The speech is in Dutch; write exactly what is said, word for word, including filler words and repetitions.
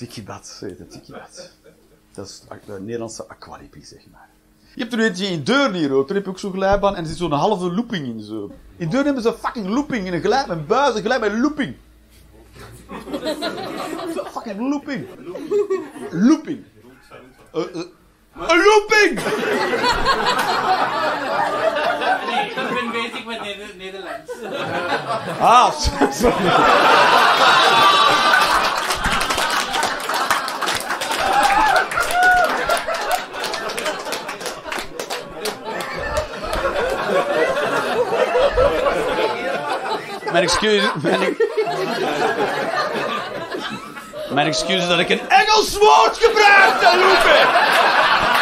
Tikibad, heet het, Tikibad. Dat is de Nederlandse aqualipie, zeg maar. Je hebt er weet je, in Deurne hier ook, daar heb je ook zo'n glijbaan en er zit zo'n halve looping in zo. In Deurne hebben ze een fucking looping in een glijbaan, met een buis, een glijbaan, een looping. Fucking looping. Looping. Uh, uh, een looping! Nee, ik ben bezig met Neder Nederlands. Ah, sorry. Mijn excuses, mijn, mijn excuses dat ik een Engels woord gebruik, looping!